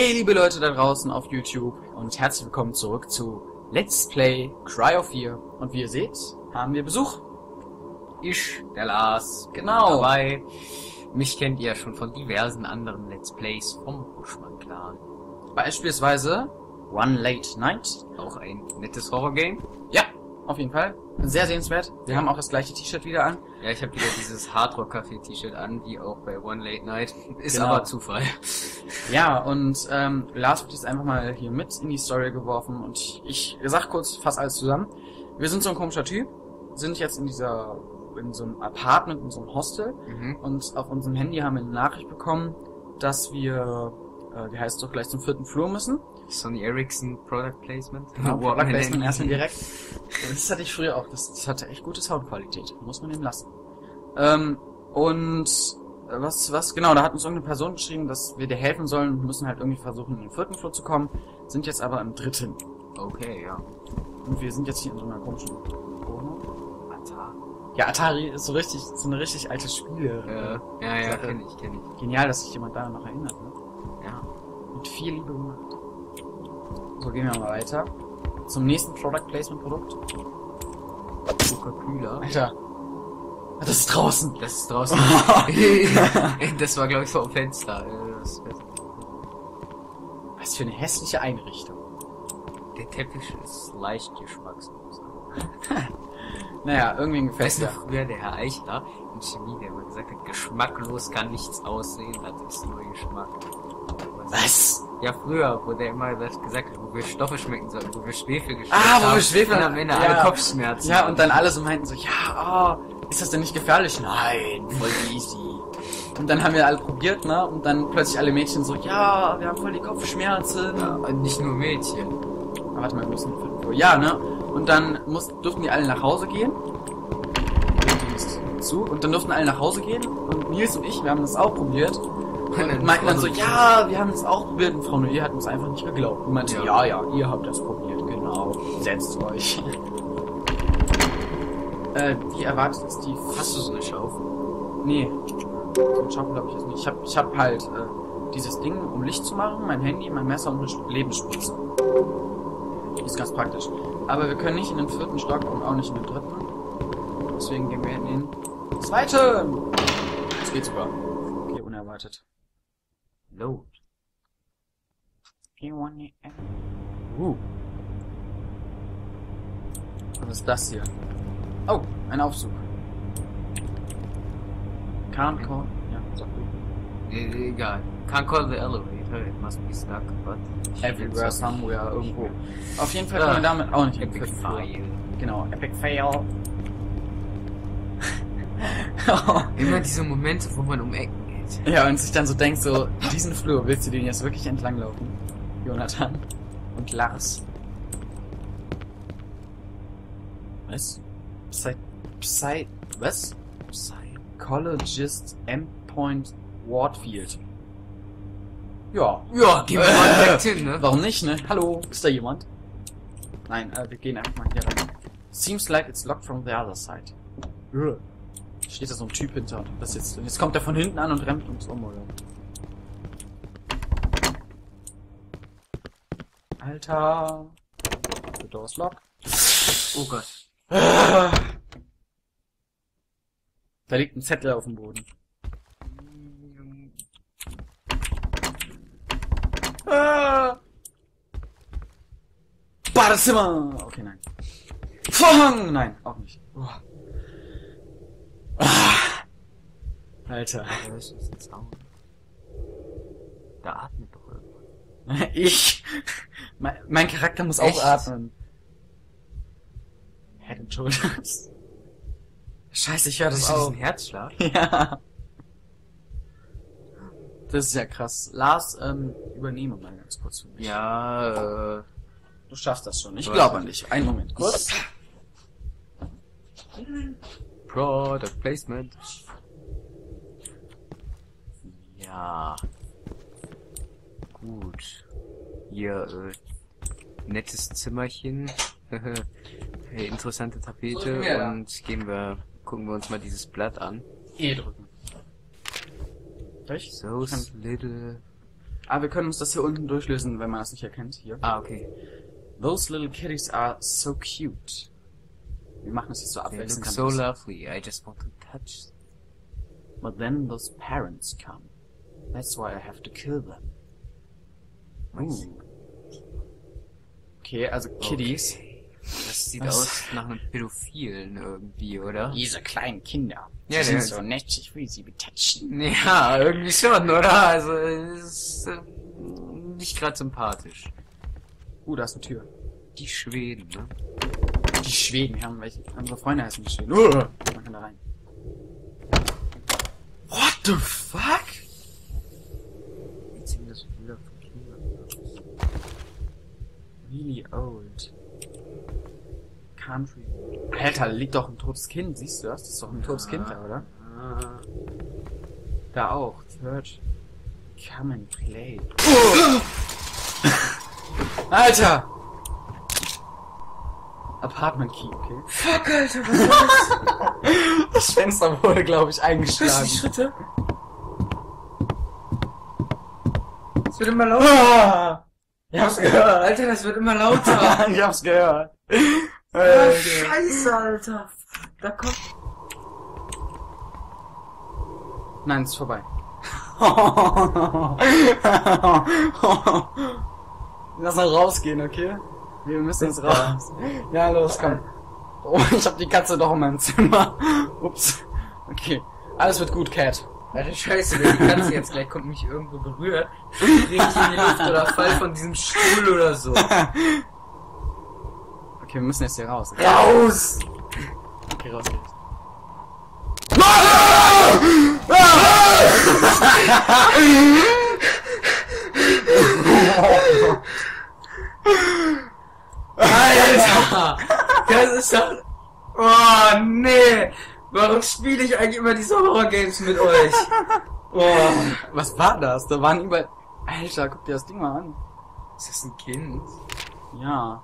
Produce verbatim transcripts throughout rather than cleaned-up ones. Hey liebe Leute da draußen auf YouTube und herzlich willkommen zurück zu Let's Play Cry of Fear. Und wie ihr seht, haben wir Besuch. Ich, der Lars, genau dabei. Mich kennt ihr ja schon von diversen anderen Let's Plays vom Buschmann-Clan. Beispielsweise One Late Night. Auch ein nettes Horror-Game. Ja, auf jeden Fall. Sehr sehenswert. Wir ja. haben auch das gleiche T-Shirt wieder an. Ja, ich habe wieder dieses Hardrock-Café-T-Shirt an, wie auch bei One Late Night. Ist genau. aber Zufall. Ja, und ähm, Lars wird jetzt einfach mal hier mit in die Story geworfen. Und ich, ich sag kurz fast alles zusammen. Wir sind so ein komischer Typ, sind jetzt in dieser in so einem Apartment, in so einem Hostel. Mhm. Und auf unserem Handy haben wir eine Nachricht bekommen, dass wir, äh, wie heißt es doch, gleich zum vierten Flur müssen. Sony Ericsson Product Placement. Genau, wow, Product Placement erstmal direkt. Das hatte ich früher auch. Das, das hatte echt gute Soundqualität. Muss man dem lassen. Ähm, und was, was, genau, da hat uns irgendeine Person geschrieben, dass wir dir helfen sollen. Wir müssen halt irgendwie versuchen, in den vierten Flur zu kommen. Sind jetzt aber im dritten. Okay, ja. Und wir sind jetzt hier in so einer komischen Wohnung. Atari. Ja, Atari ist so richtig, so eine richtig alte Spiele. Äh, ja, ja, kenne ich, kenne ich. Genial, dass sich jemand daran noch erinnert, ne? Ja. Mit viel Liebe gemacht. So, gehen wir mal weiter. Zum nächsten Product Placement Produkt. Coca-Cola. Alter. Das ist draußen. Das ist draußen. Das war, glaube ich, vor dem Fenster. Was für eine hässliche Einrichtung. Der Teppich ist leicht geschmackslos. Naja, irgendwie ein Gefäß. Weißt du, früher der Herr Eichler in Chemie, der immer gesagt hat, geschmacklos kann nichts aussehen, das ist nur Geschmack. Was? Ja, früher, wo der immer das gesagt hat, wo wir Stoffe schmecken sollen, wo wir Schwefel geschmeckt haben. Ah, wo wir Schwefel haben, wenn er alle Kopfschmerzen. Ja, und dann alle so meinten so, ja, oh, ist das denn nicht gefährlich? Nein, voll easy. Und dann haben wir alle probiert, ne? Und dann plötzlich alle Mädchen so, ja, wir haben voll die Kopfschmerzen. Ja, nicht nur Mädchen. Aber warte mal, wir müssen ja, ne? Und dann mussten, durften die alle nach Hause gehen. Zu. Und dann durften alle nach Hause gehen. Und Nils und ich, wir haben das auch probiert. Und meinten dann so, ja, wir haben es auch probiert. Und Frau Noé hat uns einfach nicht geglaubt. Und meinte, ja, ja, ja, ihr habt das probiert, genau. Setzt euch. äh, die erwartet ist die... Hast du so eine Schaufel? Nee. So eine Schaufel glaube ich jetzt nicht. Ich hab, ich hab halt äh, dieses Ding, um Licht zu machen, mein Handy, mein Messer und eine Lebensspitze. Ist ganz praktisch. Aber wir können nicht in den vierten Stock und auch nicht in den dritten. Deswegen gehen wir in den zweiten. Das geht super. Okay, unerwartet. Load. Uh. Was ist das hier? Oh, ein Aufzug. Can't call. Ja, sag du. Egal. Can't call the elevator. It must be stuck. But everywhere, somewhere, irgendwo. Auf jeden Fall können wir damit auch nicht. Epic Fail. Genau, Epic Fail. Immer diese Momente, wo man um Ecken. Ja, und sich dann so denkt, so, diesen Flur, willst du den jetzt wirklich entlanglaufen? Jonathan und Lars. Was? Psy... Psy... Was? Psychologist M. Wardfield. Ja. Ja, gehen wir mal direkt hin, ne? Warum nicht, ne? Hallo, ist da jemand? Nein, äh, wir gehen einfach mal hier rein. Seems like it's locked from the other side. Ruh. Steht da so ein Typ hinter das jetzt. Und jetzt kommt er von hinten an und rennt uns um, oder? Alter. The door's locked. Oh Gott. Da liegt ein Zettel auf dem Boden. Badezimmer! Okay, nein. Vorhang! Nein, auch nicht. Oh. Alter. Das ist ein Zaun. Da atmet doch irgendwas. Ich? Mein, mein Charakter muss Echt? auch atmen. Head and Shoulders. Scheiße, ich höre das, das auch. Ist ein Herzschlag? Ja. Das ist ja krass. Lars, ähm, übernehme mal ganz kurz für mich. Ja, äh... Du schaffst das schon. Ich glaube an dich. Einen Moment. Kurz. Product Placement. Ja. Gut. Hier, äh, nettes Zimmerchen. Interessante Tapete. Und gehen wir, gucken wir uns mal dieses Blatt an. E drücken. Echt? So little Ah, wir können uns das hier unten durchlösen, wenn man das nicht erkennt. Hier. Ah, okay. Those little kitties are so cute. Wir machen das jetzt so abwechselnd. They look so lovely, I just want to touch them. But then those parents come. That's why I have to kill them. Uh. Okay, also Kiddies. Okay. Das sieht Was? aus nach einem Pädophilen irgendwie, oder? Diese kleinen Kinder. Ja, die sind so nett, ich will sie betatschen. Ja, irgendwie schon, oder? Also, es ist äh, nicht gerade sympathisch. Uh, da ist eine Tür. Die Schweden, ne? Die Schweden, haben welche. Unsere Freunde heißen die Schweden. Uh, man kann da rein. What the fuck? Jetzt sind das wieder von Kindern. Really old. Country. Alter, liegt doch ein totes Kind, siehst du das? Das ist doch ein totes ah, Kind da, oder? Ah. Da auch. Church. Come and play. Uh. Alter! Apartment Key, okay. Fuck, Alter, was ist das? Das Fenster wurde, glaube ich, eingeschlagen. Hörst du die Schritte? Es wird immer lauter. Ah, ich hab's gehört. Alter, das wird immer lauter. Ich hab's gehört. Alter. Scheiße, Alter. Da kommt... Nein, es ist vorbei. Lass mal rausgehen, okay? Wir müssen jetzt raus. Ja, los, komm. Oh, ich hab die Katze doch in meinem Zimmer. Ups. Okay. Alles wird gut, Cat. Alter, scheiße, wenn die Katze jetzt gleich kommt, mich irgendwo berührt, springe ich in die Luft oder fall von diesem Stuhl oder so. Okay, wir müssen jetzt hier raus. Okay? Raus! Okay, raus geht's. Alter! Das ist doch... Oh, nee! Warum spiele ich eigentlich immer diese Horror-Games mit euch? Oh. Was war das? Da waren überall... Alter, guck dir das Ding mal an. Ist das ein Kind? Ja.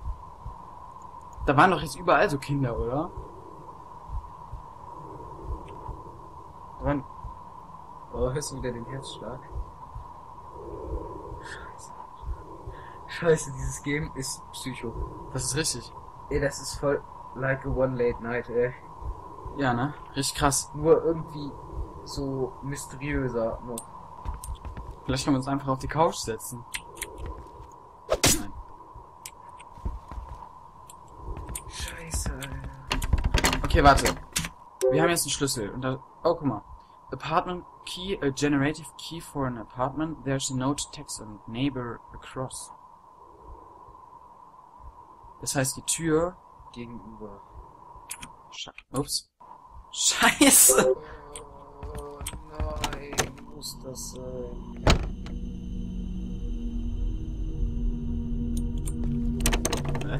Da waren doch jetzt überall so Kinder, oder? Da waren... Oh, hörst du wieder den Herzschlag? Scheiße, dieses Game ist Psycho. Das ist richtig. Ey, das ist voll like a One Late Night, ey. Ja, ne? Richtig krass. Nur irgendwie so mysteriöser noch. Vielleicht können wir uns einfach auf die Couch setzen. Nein. Scheiße, Alter. Okay, warte. Wir haben jetzt einen Schlüssel. Und da... Oh, guck mal. Apartment key, a generative key for an apartment. There's a note text on neighbor across. Das heißt, die Tür gegenüber. Sche Ups. Scheiße! Oh nein, muss das sein? Hä?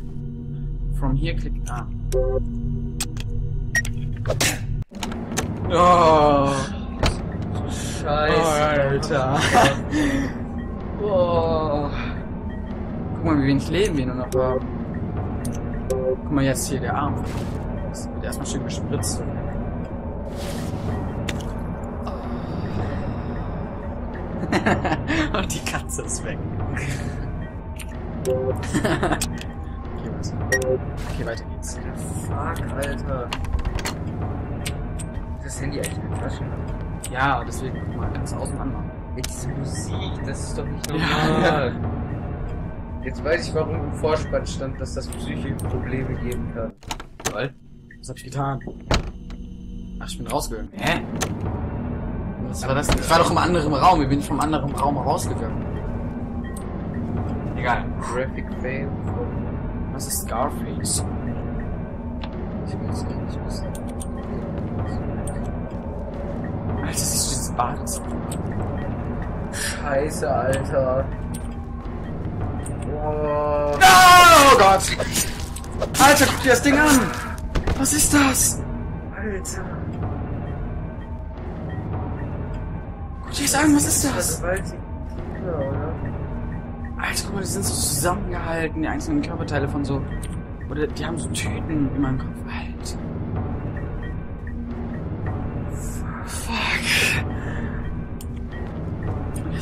From here click A. Oh! Scheiße! Alter! Oh. Guck mal, wie wenig Leben wir nur noch haben. Guck mal, jetzt hier der Arm. Das wird erstmal schön gespritzt. Und die Katze ist weg. Okay, was? Okay, weiter geht's. Fuck, Alter. Das Handy echt in der Tasche. Ja, deswegen guck mal, kannst du außen anmachen. Mit dieser Musik, das ist doch nicht normal. Ja. Jetzt weiß ich, warum im Vorspann stand, dass das psychische Probleme geben kann. Lol. Was hab ich getan? Ach, ich bin rausgegangen. Hä? Was war das denn? Ich war doch im anderen Raum. Ich bin vom anderen Raum rausgegangen. Egal. Graphic Fail. Was ist Scarface? Ich weiß nicht, ich weiß nicht. Alter, siehst du dieses Bad? Scheiße, Alter. Oh. Oh Gott! Alter, guck dir das Ding an! Was ist das? Alter! Guck dir das an, was ist das? Alter, guck mal, die sind so zusammengehalten, die einzelnen Körperteile von so... Oder die haben so Tüten in meinem Kopf. Alter! Fuck!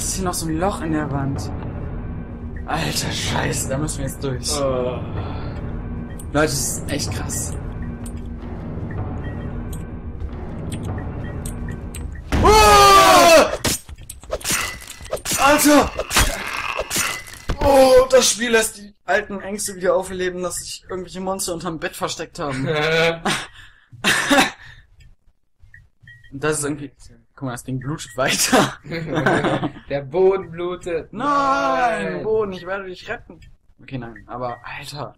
Jetzt ist hier noch so ein Loch in der Wand. Alter Scheiße, da müssen wir jetzt durch. Oh. Leute, das ist echt krass. Alter! Oh, das Spiel lässt die alten Ängste wieder aufleben, dass sich irgendwelche Monster unterm Bett versteckt haben. Und das ist irgendwie... Guck mal, das Ding blutet weiter. Der Boden blutet. Nein, nein, Boden, ich werde dich retten. Okay, nein, aber Alter.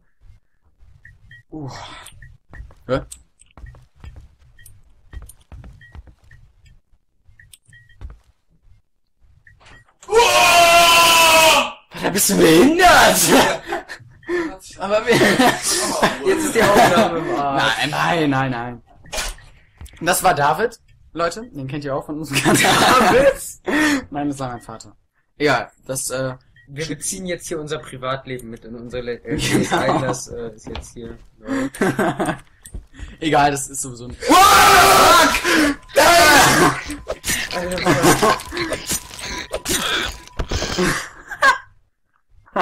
Uh. Hä? Da bist du behindert! Aber wir... Jetzt ist die Aufnahme im Arsch. Nein, nein, nein, nein. Das war David, Leute. Den kennt ihr auch von uns. David? Nein, das war mein Vater. Egal, das... Äh, wir beziehen jetzt hier unser Privatleben mit in unsere L P genau. ein. Das äh, ist jetzt hier... Ja. Egal, das ist sowieso ein...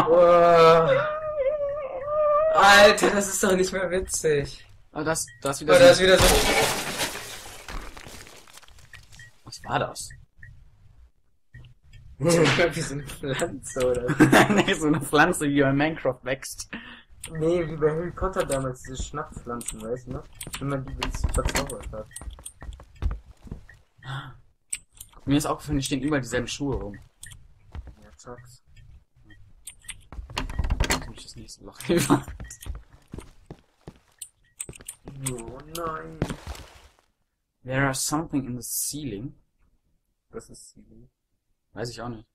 Oh. Alter, das ist doch nicht mehr witzig. Aber oh, das, das wieder, oh, so das wieder so. Was war das? Ich glaub, wie so eine Pflanze, oder? Nee, so eine Pflanze, die bei Minecraft wächst. Nee, wie bei Harry Potter damals, diese Schnapspflanzen, weißt du, ne? Wenn man die verzaubert hat. Mir ist auch aufgefallen, die stehen überall dieselben Schuhe rum. Ja, zacks. Das nächste Loch in die Wand. Oh nein. There are something in the ceiling. Was ist Ceiling? Weiß ich auch nicht.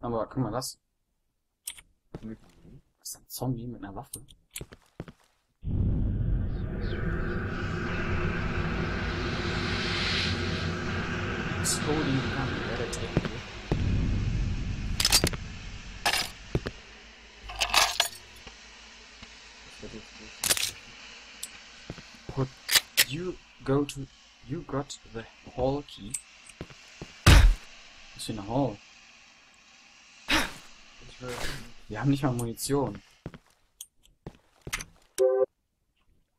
Aber guck mal das. Mhm. Das ist ein Zombie mit einer Waffe. It's holding the camera. You go to... You got the hall key. Ist hier eine Hall? Wir haben nicht mal Munition.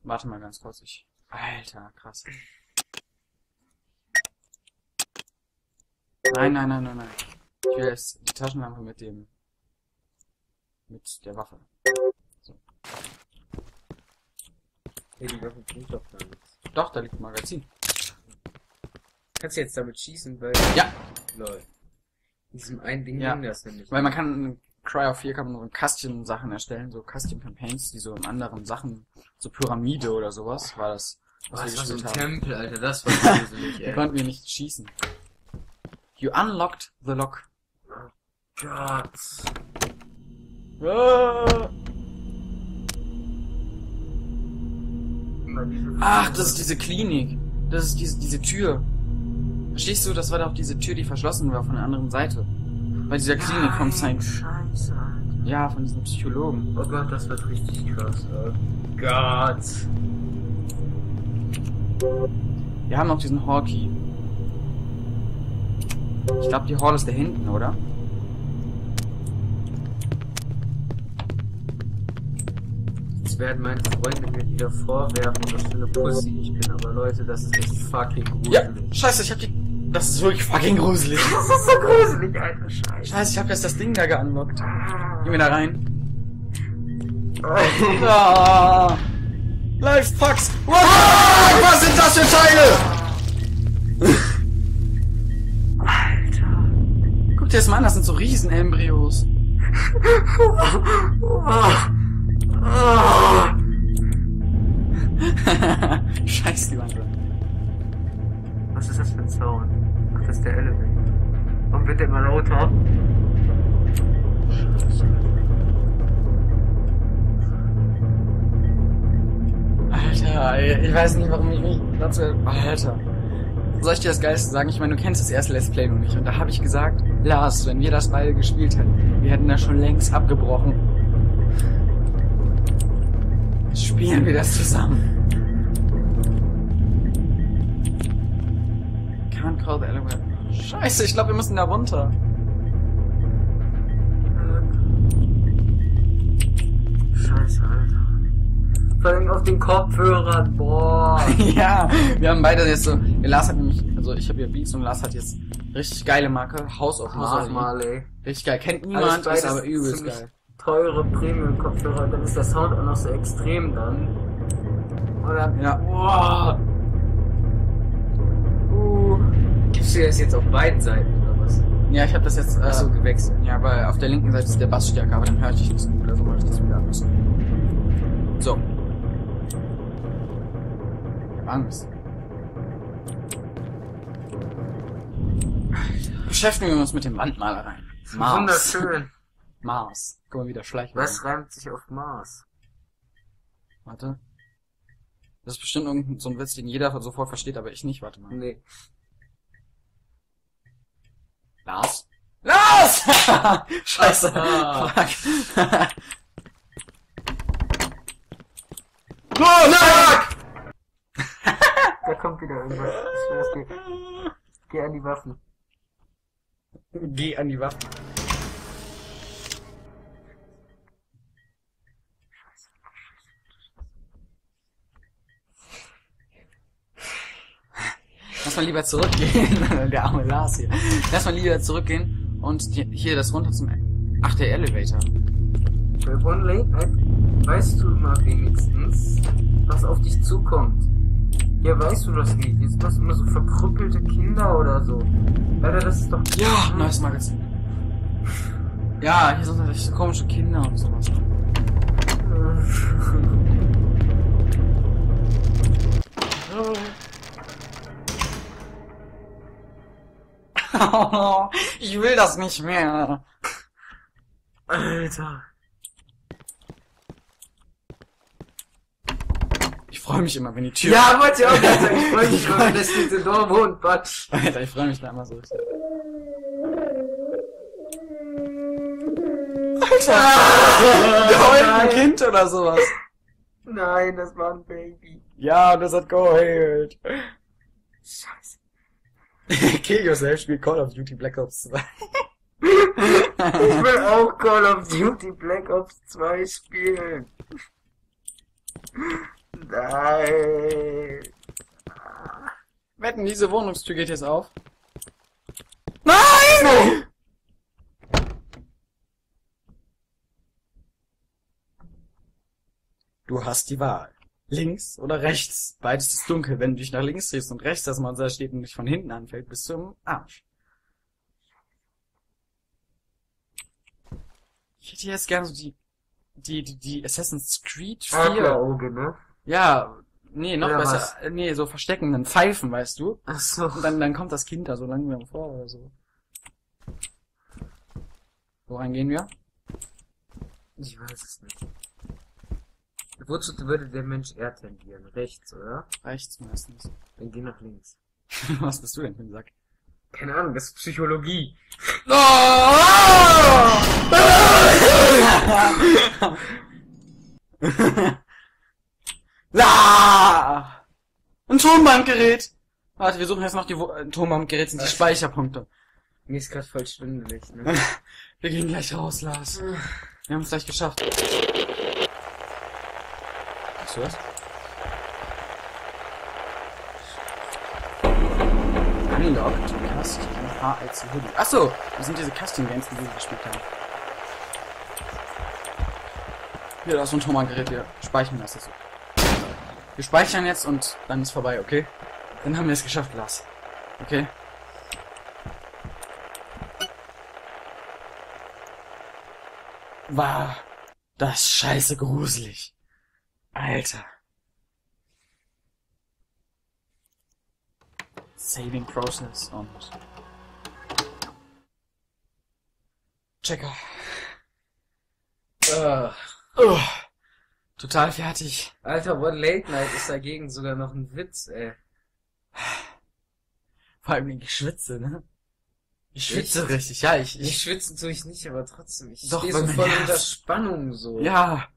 Warte mal ganz kurz, ich... Alter, krass. Nein, nein, nein, nein, nein. Ich will jetzt die Taschenlampe mit dem... mit der Waffe. So. Hey, die Waffe klingt doch gar nichts. Doch, da liegt ein Magazin. Kannst du jetzt damit schießen, weil... Ja! Lol. In diesem einen Ding ja. ging das nämlich. Weil man kann in Cry of Fear kann man so Custom-Sachen erstellen, so Custom-Campaigns, die so in anderen Sachen, so Pyramide oder sowas, war das, was oh, wir das war so ein haben. Tempel, Alter, das war gruselig, ey. Wir konnten wir nicht schießen. You unlocked the lock. Oh Gott. Ah. Ach, das ist diese Klinik. Das ist diese, diese Tür. Verstehst du, das war doch diese Tür, die verschlossen war von der anderen Seite. Bei dieser Klinik vom Sein. Scheiße, Alter. Ja, von diesem Psychologen. Oh Gott, das wird richtig krass, oh Gott. Wir haben auch diesen Hall-Key. Ich glaube, die Hall ist da hinten, oder? Werden meine Freunde mir wieder vorwerfen, was für eine Pussy ich bin, aber Leute, das ist echt fucking gruselig. Ja, scheiße, ich hab die... Das ist wirklich fucking gruselig. Das ist so gruselig, Alter, scheiße. Scheiße, ich hab jetzt das Ding da geunlockt. Geh mir da rein. Ah. Life Fucks! Wow, was sind das für Teile? Alter. Guck dir das mal an, das sind so Riesen-Embryos. Oh. Scheiß die Wand. Was ist das für ein Sound? Ach, das ist der Elevator. Warum wird der immer lauter? Alter, ich weiß nicht, warum ich mich dazu... Alter. Soll ich dir das Geilste sagen? Ich meine, du kennst das erste Let's Play noch nicht. Und da habe ich gesagt, Lars, wenn wir das beide gespielt hätten, wir hätten da schon längst abgebrochen. Spielen wir das zusammen. Can't call the elevator. Scheiße, ich glaube, wir müssen da runter. Scheiße, Alter. Vor allem auf den Kopfhörern, boah. Ja, wir haben beide jetzt so. Lars hat nämlich, also ich habe ja Beats und Lars hat jetzt richtig geile Marke, House of Marley. Richtig geil, kennt niemand, ist aber übelst geil. Teure Premium-Kopfhörer, dann ist der Sound auch noch so extrem dann. Und dann ja. Boah. Uh. Gibst du das jetzt auf beiden Seiten oder was? Ja, ich habe das jetzt äh, so gewechselt. Ja, weil auf der linken Seite ist der Bass stärker, aber dann höre ich dich nicht so gut, also wollte ich das wieder anpassen. So. Ich hab Angst. Beschäftigen wir uns mit dem Wandmalereien. Mars. Wunderschön. Mars. Können wir wieder schleichen. Was rein. Reimt sich auf Mars? Warte. Das ist bestimmt irgendein so ein Witz, den jeder sofort versteht, aber ich nicht. Warte mal. Nee. Lars? Lars! Scheiße. Fuck. No, da kommt wieder irgendwas. Ich will das gehen. Geh an die Waffen. Geh an die Waffen. Lass mal lieber zurückgehen, der arme Lars hier. Lass mal lieber zurückgehen und hier das runter zum... Ach, der Elevator. Bei One Late Night weißt du mal wenigstens, was auf dich zukommt. Ja, weißt du das nicht? Jetzt machst du immer so verkrüppelte Kinder oder so. Alter, das ist doch... Ja, neues Magazin. Ja, hier sind natürlich so komische Kinder und sowas. Oh. Oh, ich will das nicht mehr. Alter. Ich freue mich immer, wenn die Tür... Ja, wollte ich auch nicht sagen. Ich freue mich ich immer, dass diese Dorme und Batsch. Alter, ich freue mich da immer so. Alter! Ah, ein Kind oder sowas. Nein, das war ein Baby. Ja, das hat geheult. Scheiße. Kill Yourself spielt Call of Duty Black Ops zwei. Ich will auch Call of Duty Black Ops zwei spielen. Nein. Wetten, diese Wohnungstür geht jetzt auf. Nein! Du hast die Wahl. Links oder rechts. Beides ist dunkel. Wenn du dich nach links drehst und rechts, dass man da steht und dich von hinten anfällt, bis zum Arsch. Ich hätte jetzt gerne so die, die, die, die Assassin's Creed vier. Auge, ne? Ja, nee, noch ja, besser. Was? Nee, so verstecken, dann pfeifen, weißt du? Ach so. Und dann, dann kommt das Kind da so langsam vor oder so. Woran gehen wir? Ich weiß es nicht. Wozu würde der Mensch eher tendieren? Rechts, oder? Rechts meistens. Dann geh nach links. Was bist du denn für ein Sack? Keine Ahnung, das ist Psychologie. Oh! La! Ein Tonbandgerät! Warte, wir suchen jetzt noch die Wo äh, Tonbandgerät sind die Speicherpunkte. Mir ist gerade voll schwindelig, ne? Wir gehen gleich raus, Lars. Wir haben es gleich geschafft. Was? Unlocked Custom H L C Hoodie. Achso, das sind diese Custom Games, die wir gespielt haben. Hier, das ist ein Tonbandgerät, wir speichern das jetzt so. Wir speichern jetzt und dann ist vorbei, okay? Dann haben wir es geschafft, Lars. Okay? War das scheiße gruselig. Alter. Saving Process und... Checker. Uh. Uh. Total fertig. Alter, One Late Night ist dagegen sogar noch ein Witz, ey. Vor allem, ich schwitze, ne? Ich schwitze ich, richtig, ja. Ich, ich, ich schwitze natürlich nicht, aber trotzdem. Ich stehe so voll nervt. Unter Spannung, so. Ja.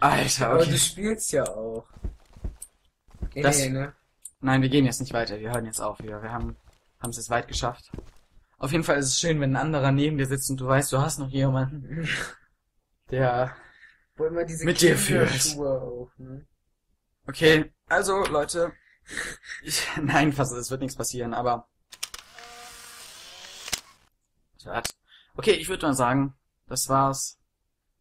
Alter, okay. Aber du spielst ja auch. Nee, das, nee, ne? Nein, wir gehen jetzt nicht weiter. Wir hören jetzt auf wieder. Wir haben es jetzt weit geschafft. Auf jeden Fall ist es schön, wenn ein anderer neben dir sitzt und du weißt, du hast noch jemanden, der Wo immer diese mit dir führt. Auf, ne? Okay, also Leute, ich, nein, fast, es wird nichts passieren, aber okay, ich würde mal sagen, das war's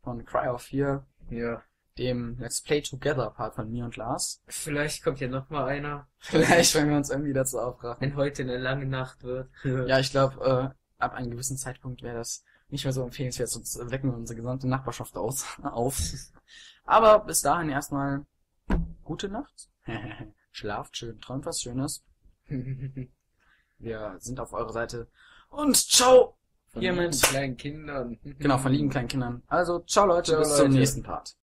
von Cry of Fear, ja, dem Let's Play Together Part von mir und Lars. Vielleicht kommt ja noch mal einer. Vielleicht, wenn wir uns irgendwie dazu aufraffen. Wenn heute eine lange Nacht wird. Ja, ich glaube, äh, ab einem gewissen Zeitpunkt wäre das nicht mehr so empfehlenswert, sonst wecken wir unsere gesamte Nachbarschaft aus, auf. Aber bis dahin erstmal gute Nacht. Schlaft schön, träumt was Schönes. Wir sind auf eurer Seite. Und ciao! Von lieben kleinen Kindern. Genau, von lieben kleinen Kindern. Also, ciao Leute, ciao, bis Leute. Zum nächsten Part.